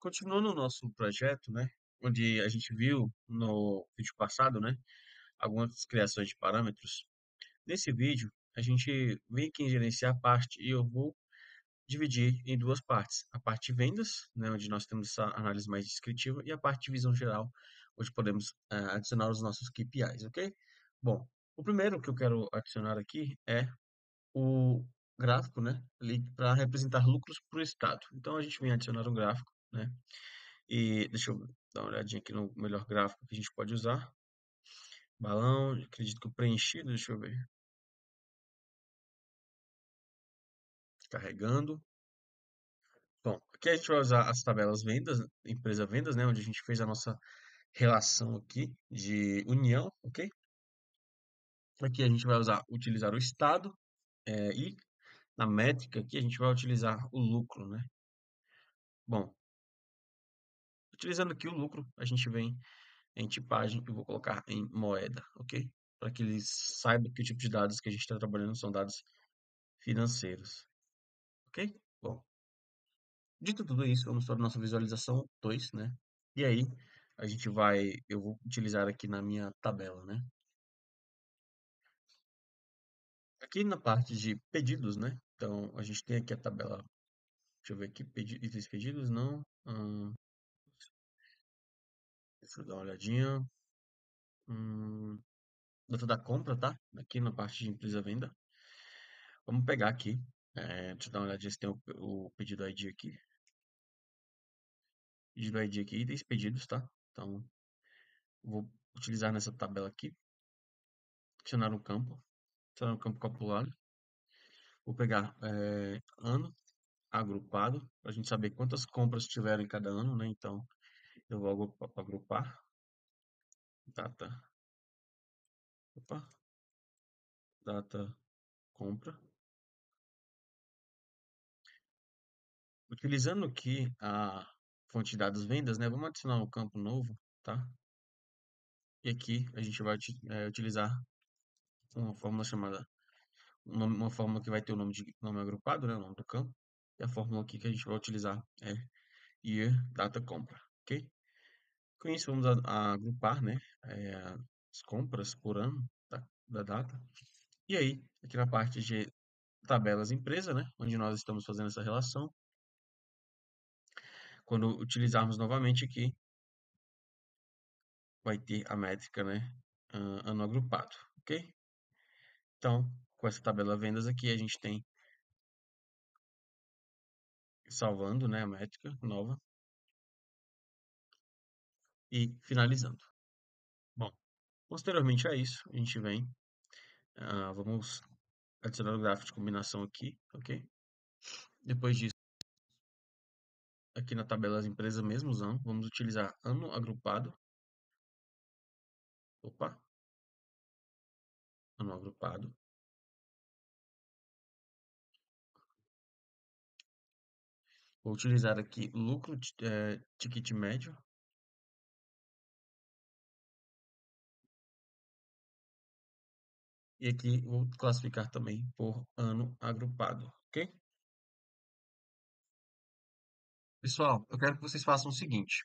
Continuando o nosso projeto, né, onde a gente viu no vídeo passado, né, algumas criações de parâmetros. Nesse vídeo, a gente vem aqui em gerenciar a parte e eu vou dividir em duas partes. A parte de vendas, né, onde nós temos essa análise mais descritiva, e a parte de visão geral, onde podemos adicionar os nossos KPIs, ok? Bom, o primeiro que eu quero adicionar aqui é o gráfico, né, para representar lucros por estado. Então, a gente vem adicionar um gráfico, né, e deixa eu dar uma olhadinha aqui no melhor gráfico que a gente pode usar. Balão, acredito que o preenchido, deixa eu ver. Carregando. Bom, aqui a gente vai usar as tabelas vendas, empresa vendas, né, onde a gente fez a nossa relação aqui de união, ok? Aqui a gente vai utilizar o estado e na métrica aqui a gente vai utilizar o lucro, né? Bom, utilizando aqui o lucro, a gente vem em tipagem e vou colocar em moeda, ok? Para que eles saibam que o tipo de dados que a gente está trabalhando são dados financeiros. Ok? Bom, dito tudo isso, vamos para a nossa visualização 2, né? E aí, eu vou utilizar aqui na minha tabela, né? Aqui na parte de pedidos, né? Então, a gente tem aqui a tabela, deixa eu ver aqui, itens pedidos, não. Deixa eu dar uma olhadinha. Data da compra, tá? Aqui na parte de empresa venda. Vamos pegar aqui. Deixa eu dar uma olhadinha se tem o pedido ID aqui. Pedido ID aqui, itens pedidos, tá? Então, vou utilizar nessa tabela aqui. Adicionar um campo. Adicionar um campo calculado. Vou pegar ano agrupado, para a gente saber quantas compras tiveram em cada ano, né? Então, eu vou agrupar. Data. Opa. Data compra. Utilizando aqui a fonte de dados vendas, né? Vamos adicionar um campo novo, tá? E aqui a gente vai utilizar uma fórmula chamada... Uma fórmula que vai ter o nome, nome agrupado, né? O nome do campo. E a fórmula aqui que a gente vai utilizar é year data compra, ok? Com isso, vamos agrupar, né, as compras por ano da data. E aí, aqui na parte de tabelas empresa, né, onde nós estamos fazendo essa relação, quando utilizarmos novamente aqui, vai ter a métrica, né, ano agrupado, ok? Então, com essa tabela vendas aqui, a gente tem, salvando, né, a métrica nova, e finalizando. Bom, posteriormente a isso, a gente vem, vamos adicionar o gráfico de combinação aqui, ok? Depois disso, aqui na tabela das empresas mesmo usando, vamos utilizar ano agrupado. Opa! Ano agrupado. Vou utilizar aqui lucro ticket médio. E aqui vou classificar também por ano agrupado, ok? Pessoal, eu quero que vocês façam o seguinte.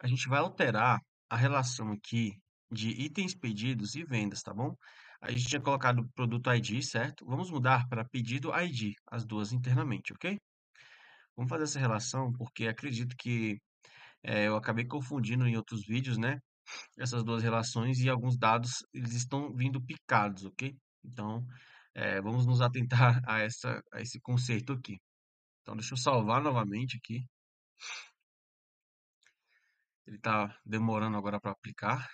A gente vai alterar a relação aqui de itens pedidos e vendas, tá bom? A gente tinha colocado produto ID, certo? Vamos mudar para pedido ID, as duas internamente, ok? Vamos fazer essa relação porque acredito que eu acabei confundindo em outros vídeos, né? Essas duas relações e alguns dados eles estão vindo picados, ok? Então, vamos nos atentar a esse conceito aqui. Então, deixa eu salvar novamente aqui. Ele está demorando agora para aplicar.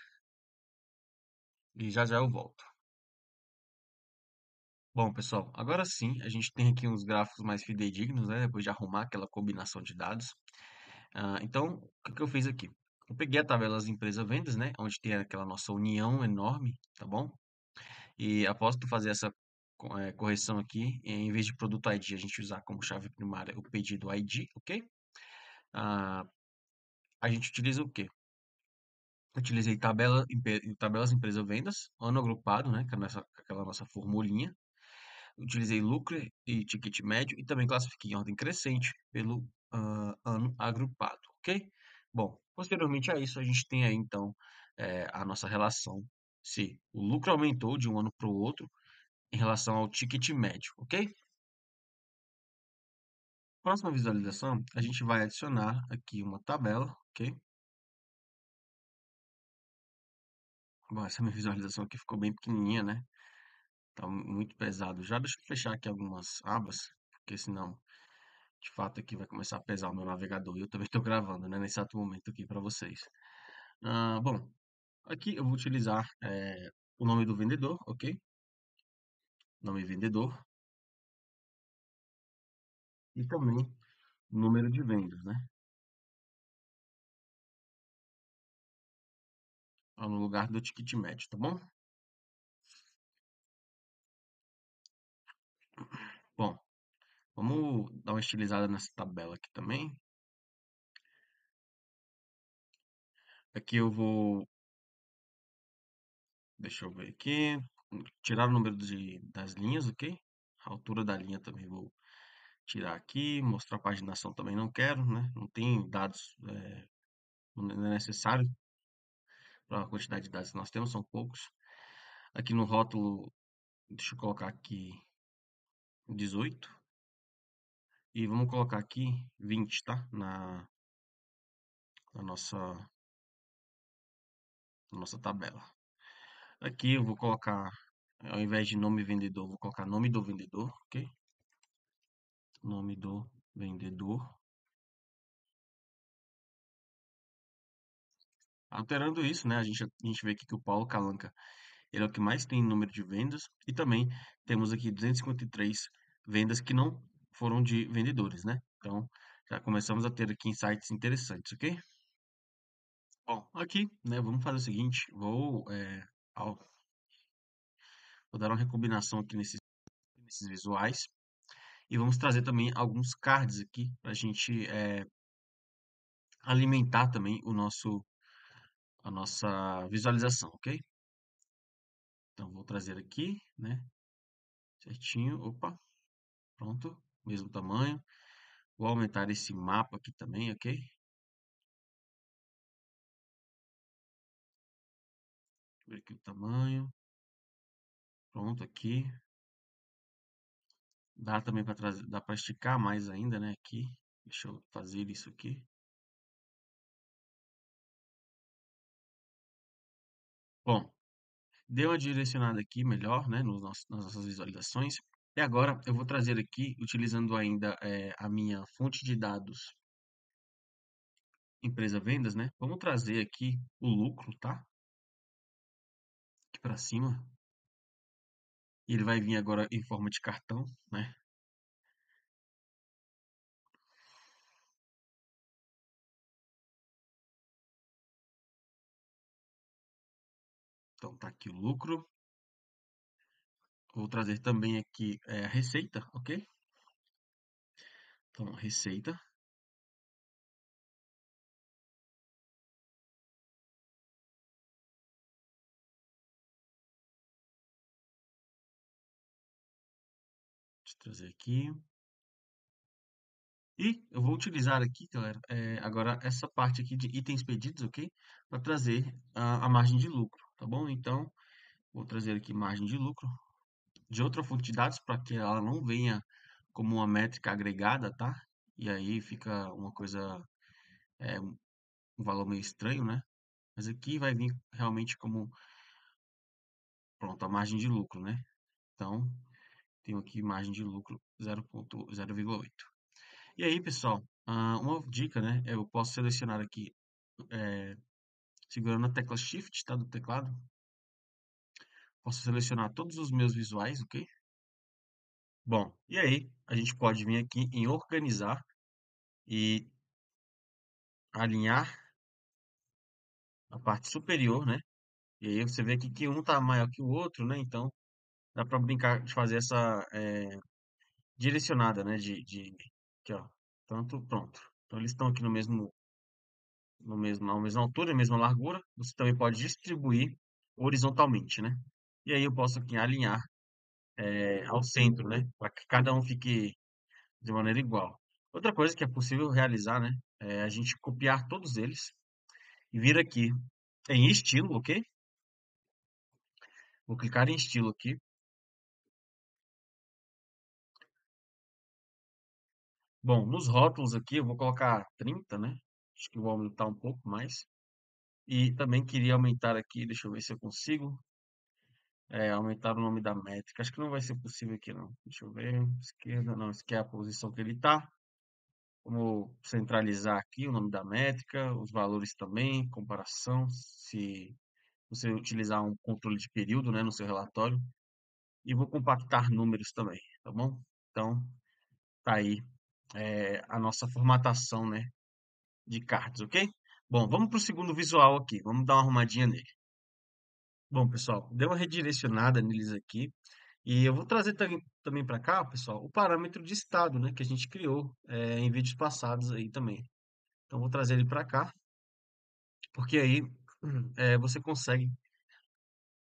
E já já eu volto. Bom, pessoal, agora sim, a gente tem aqui uns gráficos mais fidedignos, né? Depois de arrumar aquela combinação de dados. Então, o que eu fiz aqui? Eu peguei a tabela das empresas vendas, né, onde tem aquela nossa união enorme, tá bom? E após tu fazer essa correção aqui, em vez de produto ID, a gente usar como chave primária o pedido ID, ok? A gente utiliza o quê? Utilizei tabelas empresa vendas, ano agrupado, né, que é aquela nossa formulinha. Utilizei lucro e ticket médio e também classifiquei em ordem crescente pelo ano agrupado, ok? Bom, posteriormente a isso, a gente tem aí, então, a nossa relação, se o lucro aumentou de um ano para o outro, em relação ao ticket médio, ok? Próxima visualização, a gente vai adicionar aqui uma tabela, ok? Bom, essa minha visualização aqui ficou bem pequenininha, né? Tá muito pesado já. Deixa eu fechar aqui algumas abas, porque senão, de fato, aqui vai começar a pesar o meu navegador. E eu também estou gravando, né, nesse exato momento aqui para vocês. Bom, aqui eu vou utilizar o nome do vendedor, ok? Nome vendedor. E também número de vendas, né? No lugar do ticket médio, tá bom? Bom, vamos dar uma estilizada nessa tabela aqui também. Aqui eu vou... Deixa eu ver aqui. Tirar o número das linhas, ok? A altura da linha também vou tirar aqui. Mostrar a paginação também não quero, né? Não tem dados, não é necessário. A quantidade de dados que nós temos são poucos. Aqui no rótulo, deixa eu colocar aqui 18 e vamos colocar aqui 20, tá? Na nossa tabela. Aqui eu vou colocar, ao invés de nome vendedor, vou colocar nome do vendedor, ok? Nome do vendedor. Alterando isso, né, a gente vê aqui que o Paulo Calanca, ele é o que mais tem número de vendas, e também temos aqui 253 vendas que não foram de vendedores, né? Então, já começamos a ter aqui insights interessantes, ok? Bom, aqui, né, vamos fazer o seguinte, vou dar uma recombinação aqui nesses visuais, e vamos trazer também alguns cards aqui, para a gente alimentar também a nossa visualização, ok? Então, vou trazer aqui, né? Certinho, opa, pronto, mesmo tamanho. Vou aumentar esse mapa aqui também, ok? Deixa eu ver aqui o tamanho. Pronto, aqui. Dá também para trazer, dá para esticar mais ainda, né? Aqui, deixa eu fazer isso aqui. Bom, deu uma direcionada aqui melhor, né, nas nossas visualizações. E agora eu vou trazer aqui, utilizando ainda a minha fonte de dados empresa vendas, né? Vamos trazer aqui o lucro, tá? Aqui para cima. E ele vai vir agora em forma de cartão, né? Então, tá aqui o lucro. Vou trazer também aqui a receita, ok? Então, receita. Deixa eu trazer aqui. E eu vou utilizar aqui, galera, agora essa parte aqui de itens pedidos, ok? Para trazer a margem de lucro. Tá bom? Então, vou trazer aqui margem de lucro de outra fonte de dados para que ela não venha como uma métrica agregada, tá? E aí fica uma coisa, um valor meio estranho, né? Mas aqui vai vir realmente como, pronto, a margem de lucro, né? Então, tenho aqui margem de lucro 0,8. E aí, pessoal, uma dica, né? Eu posso selecionar aqui, segurando a tecla Shift, tá, do teclado, posso selecionar todos os meus visuais, ok? Bom, e aí a gente pode vir aqui em organizar e alinhar a parte superior, né? E aí você vê aqui que um tá maior que o outro, né? Então dá para brincar de fazer essa direcionada, né? Aqui, ó, tanto, pronto. Então eles estão aqui na mesma altura, na mesma largura. Você também pode distribuir horizontalmente, né? E aí eu posso aqui alinhar ao centro, né? Para que cada um fique de maneira igual. Outra coisa que é possível realizar, né? É a gente copiar todos eles e vir aqui em estilo, ok? Vou clicar em estilo aqui. Bom, nos rótulos aqui eu vou colocar 30, né? Acho que vou aumentar um pouco mais. E também queria aumentar aqui, deixa eu ver se eu consigo. Aumentar o nome da métrica. Acho que não vai ser possível aqui, não. Deixa eu ver. Esquerda, não. Isso aqui é a posição que ele está. Vamos centralizar aqui o nome da métrica, os valores também, comparação, se você utilizar um controle de período, né, no seu relatório. E vou compactar números também, tá bom? Então, tá aí a nossa formatação, né, de cards, ok? Bom, vamos para o segundo visual aqui. Vamos dar uma arrumadinha nele. Bom, pessoal, dei uma redirecionada neles aqui e eu vou trazer também para cá, pessoal, o parâmetro de estado, né, que a gente criou em vídeos passados aí também. Então, vou trazer ele para cá, porque aí você consegue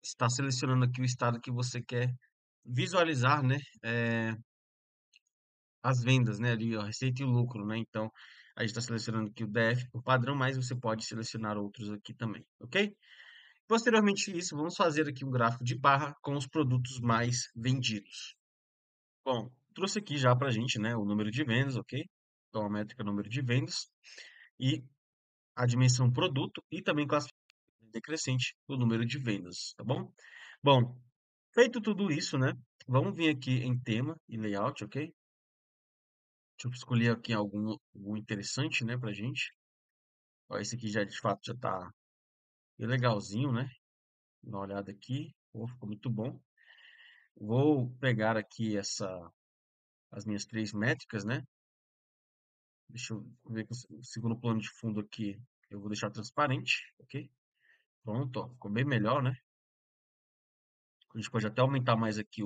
estar selecionando aqui o estado que você quer visualizar, né, as vendas, né, ali, ó, receita e lucro, né, então a gente está selecionando aqui o DF por padrão, mas você pode selecionar outros aqui também, ok? Posteriormente a isso, vamos fazer aqui um gráfico de barra com os produtos mais vendidos. Bom, trouxe aqui já para a gente, né, o número de vendas, ok? Então, a métrica número de vendas e a dimensão produto e também classificação decrescente do número de vendas, tá bom? Bom, feito tudo isso, né, vamos vir aqui em tema e layout, ok? Deixa eu escolher aqui algum interessante, né, para a gente. Ó, esse aqui já, de fato, já está... E legalzinho, né? Dá uma olhada aqui. Oh, ficou muito bom. Vou pegar aqui as minhas três métricas, né? Deixa eu ver que o segundo plano de fundo aqui eu vou deixar transparente, ok? Pronto, ó, ficou bem melhor, né? A gente pode até aumentar mais aqui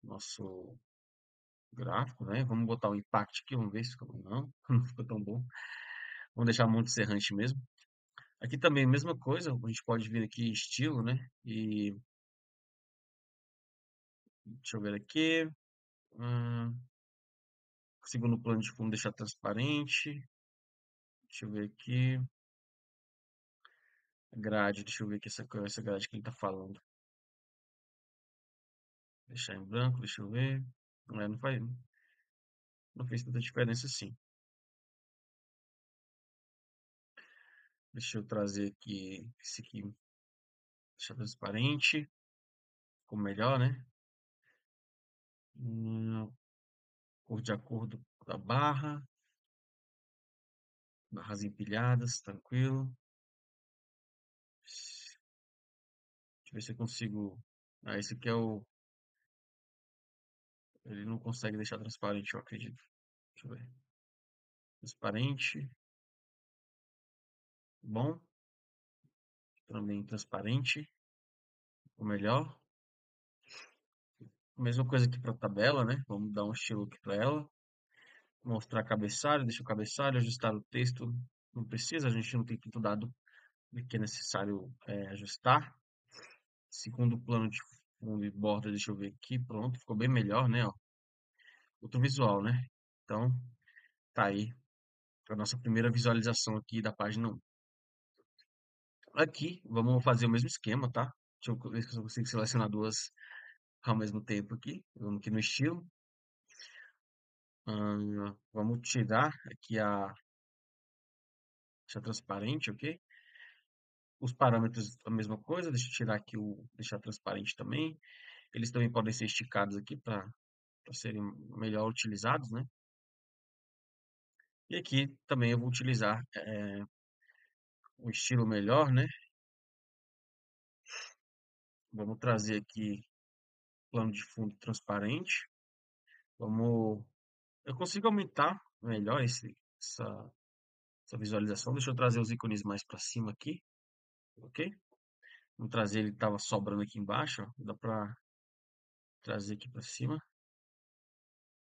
nosso gráfico, né? Vamos botar o impact aqui, vamos ver se ficou bom. Não ficou tão bom. Vamos deixar Monte Serrante mesmo. Aqui também a mesma coisa, a gente pode vir aqui em estilo, né? E deixa eu ver aqui. Segundo plano de fundo deixar transparente. Deixa eu ver aqui. Grade, deixa eu ver aqui essa grade que ele está falando. Deixar em branco, deixa eu ver. Não fez tanta diferença assim. Deixa eu trazer aqui, esse aqui, deixar transparente, ficou melhor, né? Cor de acordo com a barra, barras empilhadas, tranquilo. Deixa eu ver se eu consigo, esse aqui é o, ele não consegue deixar transparente, eu acredito. Deixa eu ver, transparente. Bom, também transparente, ou melhor, mesma coisa aqui para a tabela, né? Vamos dar um estilo aqui para ela, mostrar cabeçalho, deixa o cabeçalho, ajustar o texto, não precisa, a gente não tem tanto dado que é necessário ajustar. Segundo plano de fundo e borda, deixa eu ver aqui, pronto, ficou bem melhor, né? Ó, outro visual, né? Então, tá aí a nossa primeira visualização aqui da página 1. Aqui, vamos fazer o mesmo esquema, tá? Deixa eu ver se eu consigo selecionar duas ao mesmo tempo aqui. Vamos aqui no estilo. Vamos tirar aqui a... Deixar transparente, ok? Os parâmetros, a mesma coisa. Deixa eu tirar aqui o... Deixar transparente também. Eles também podem ser esticados aqui para serem melhor utilizados, né? E aqui também eu vou utilizar... um estilo melhor, né? Vamos trazer aqui plano de fundo transparente. Vamos, eu consigo aumentar melhor essa visualização. Deixa eu trazer os ícones mais para cima aqui, ok? Vamos trazer ele que estava sobrando aqui embaixo, ó. Dá para trazer aqui para cima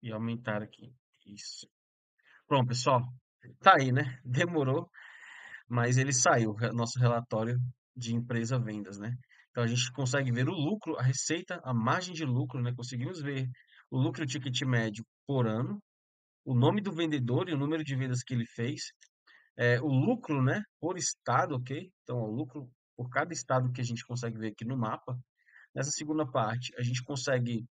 e aumentar aqui. Isso. Pronto, pessoal. Tá aí, né? Demorou. Mas ele saiu, nosso relatório de empresa vendas, né? Então, a gente consegue ver o lucro, a receita, a margem de lucro, né? Conseguimos ver o lucro e o ticket médio por ano, o nome do vendedor e o número de vendas que ele fez, o lucro, né, por estado, ok? Então, o lucro por cada estado que a gente consegue ver aqui no mapa. Nessa segunda parte, a gente consegue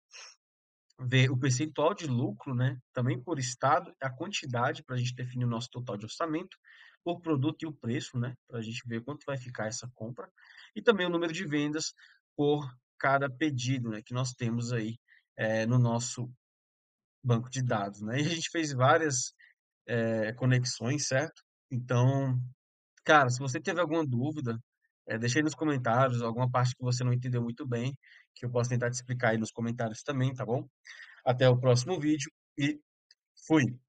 ver o percentual de lucro, né, também por estado, a quantidade para a gente definir o nosso total de orçamento, por produto e o preço, né, para a gente ver quanto vai ficar essa compra, e também o número de vendas por cada pedido, né, que nós temos aí no nosso banco de dados, né? E a gente fez várias conexões, certo? Então, cara, se você teve alguma dúvida, deixa aí nos comentários alguma parte que você não entendeu muito bem, que eu posso tentar te explicar aí nos comentários também, tá bom? Até o próximo vídeo e fui!